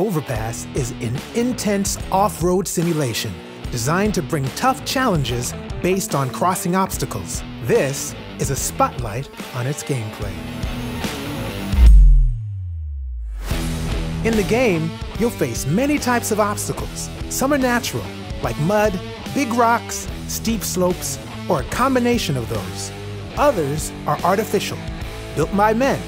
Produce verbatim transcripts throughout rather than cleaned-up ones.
Overpass is an intense off-road simulation designed to bring tough challenges based on crossing obstacles. This is a spotlight on its gameplay. In the game, you'll face many types of obstacles. Some are natural, like mud, big rocks, steep slopes, or a combination of those. Others are artificial, built by men.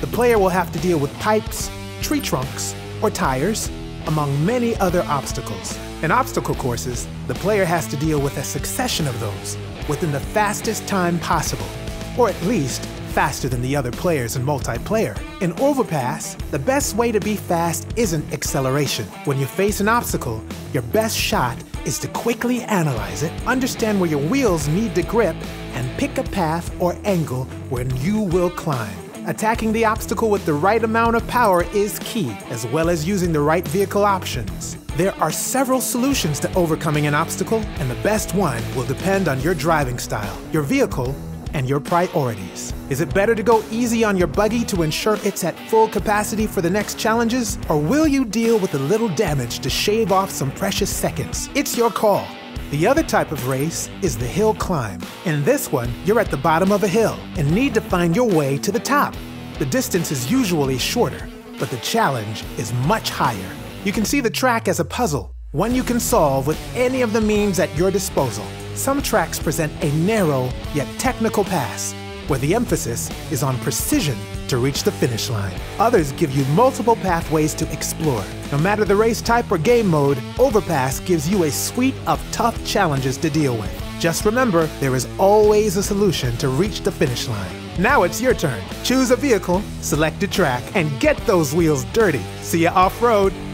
The player will have to deal with pipes, tree trunks, or tires, among many other obstacles. In obstacle courses, the player has to deal with a succession of those within the fastest time possible, or at least faster than the other players in multiplayer. In Overpass, the best way to be fast isn't acceleration. When you face an obstacle, your best shot is to quickly analyze it, understand where your wheels need to grip, and pick a path or angle where you will climb. Attacking the obstacle with the right amount of power is key, as well as using the right vehicle options. There are several solutions to overcoming an obstacle, and the best one will depend on your driving style, your vehicle, and your priorities. Is it better to go easy on your buggy to ensure it's at full capacity for the next challenges? Or will you deal with a little damage to shave off some precious seconds? It's your call. The other type of race is the hill climb. In this one, you're at the bottom of a hill and need to find your way to the top. The distance is usually shorter, but the challenge is much higher. You can see the track as a puzzle, one you can solve with any of the means at your disposal. Some tracks present a narrow yet technical pass, where the emphasis is on precision to reach the finish line. Others give you multiple pathways to explore. No matter the race type or game mode, Overpass gives you a suite of tough challenges to deal with. Just remember, there is always a solution to reach the finish line. Now it's your turn. Choose a vehicle, select a track, and get those wheels dirty. See ya off-road.